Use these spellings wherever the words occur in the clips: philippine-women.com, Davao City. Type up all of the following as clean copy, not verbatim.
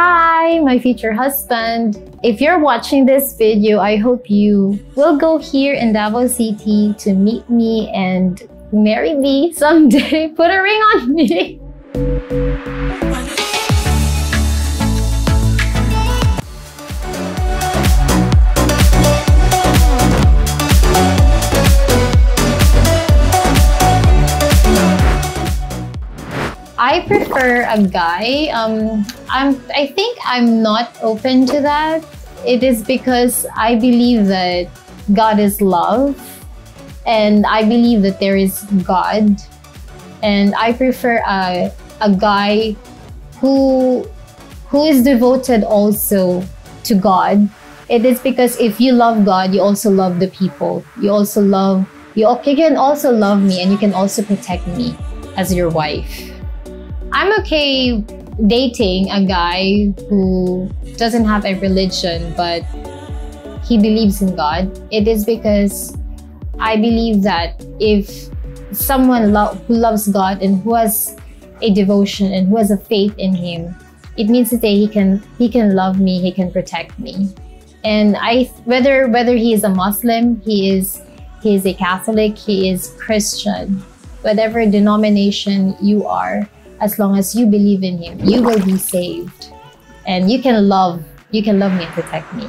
Hi, my future husband. If you're watching this video, I hope you will go here in Davao City to meet me and marry me someday. Put a ring on me. I prefer a guy. I think I'm not open to that. It is because I believe that God is love, and I believe that there is God, and I prefer a guy who is devoted also to God. It is because if you love God, you also love the people. You can also love me, and you can also protect me as your wife. I'm okay dating a guy who doesn't have a religion, but he believes in God. It is because I believe that if someone who loves God and who has a devotion and who has a faith in Him, it means that he can love me, he can protect me. And whether he is a Muslim, he is a Catholic, he is Christian, whatever denomination you are, as long as you believe in Him, you will be saved, and you can love me and protect me.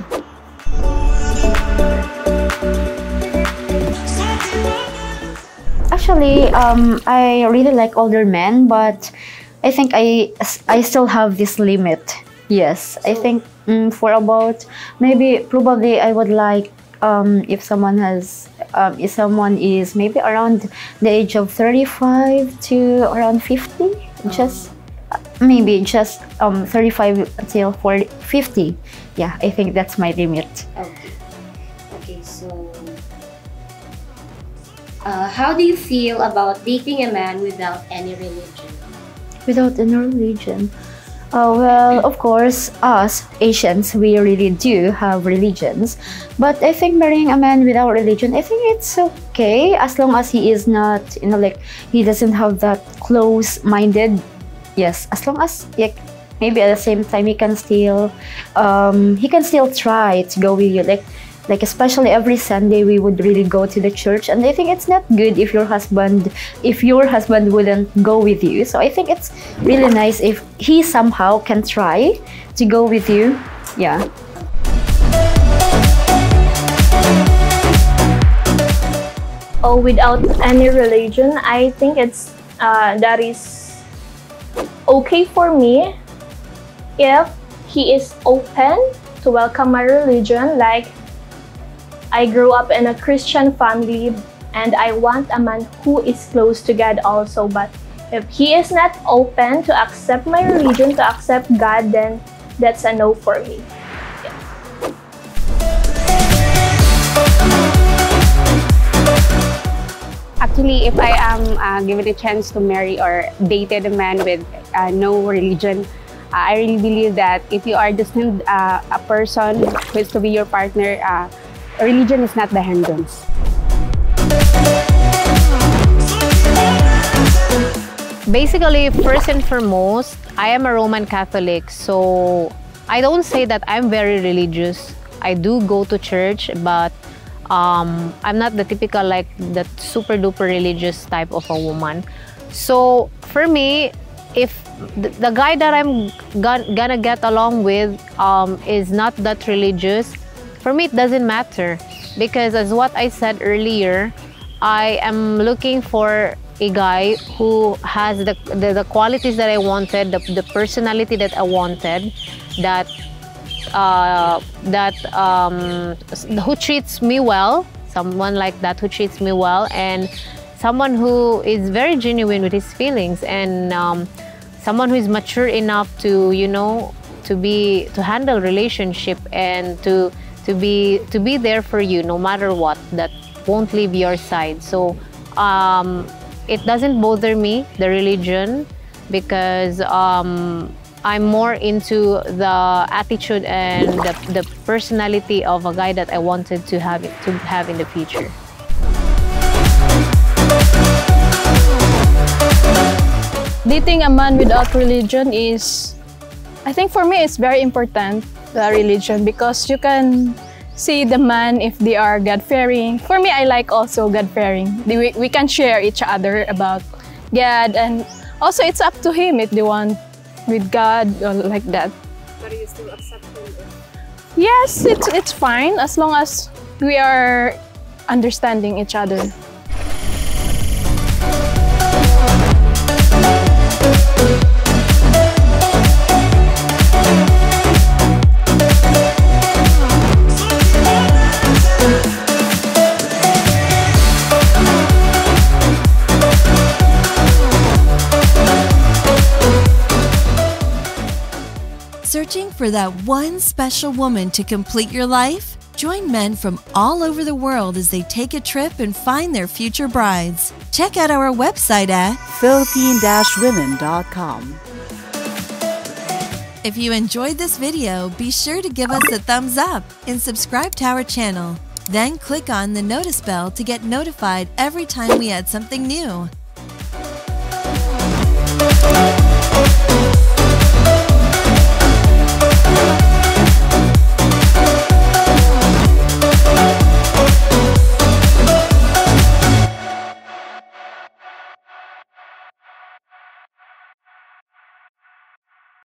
Actually, I really like older men, but I think I still have this limit. Yes, so I think for about probably I would like if someone is maybe around the age of 35 to around 50. Maybe just 35 till 40, 50. Yeah, I think that's my limit. Okay, so how do you feel about dating a man without any religion? Without any religion? Well, of course, us Asians, we really do have religions. But I think marrying a man without religion, I think it's okay as long as he is not, he doesn't have that close-minded. Yes, as long as, like, maybe at the same time he can still try to go with you. Like especially every Sunday we would really go to the church, and I think it's not good if your husband wouldn't go with you. So I think it's really nice if he somehow can try to go with you. Yeah. Oh, without any religion, I think it's that is okay for me if he is open to welcome my religion. Like, I grew up in a Christian family, and I want a man who is close to God also. But if he is not open to accept my religion, to accept God, then that's a no for me. Yeah. Actually, if I am given a chance to marry or dated a man with no religion, I really believe that if you are destined a person who is to be your partner, religion is not the hindrance. Basically, first and foremost, I am a Roman Catholic, so I don't say that I'm very religious. I do go to church, but I'm not the typical, like, the super duper religious type of a woman. So for me, if the guy that I'm gonna get along with is not that religious, for me, it doesn't matter, because as what I said earlier, I am looking for a guy who has the qualities that I wanted, the personality that I wanted, who treats me well, someone like that who treats me well, and someone who is very genuine with his feelings, and someone who is mature enough to, to handle relationship, and to be there for you no matter what, that won't leave your side. So it doesn't bother me, the religion, because I'm more into the attitude and the personality of a guy that I wanted to have in the future. Dating a man without religion is I think for me it's very important, the religion, because you can see the man if they are God-fearing. For me, I like also God-fearing. We can share each other about God, and also it's up to him if they want with God or like that. But are you still accepting it? Yes, it's fine as long as we are understanding each other. Searching for that one special woman to complete your life? Join men from all over the world as they take a trip and find their future brides. Check out our website at philippine-women.com. If you enjoyed this video, be sure to give us a thumbs up and subscribe to our channel. Then click on the notice bell to get notified every time we add something new.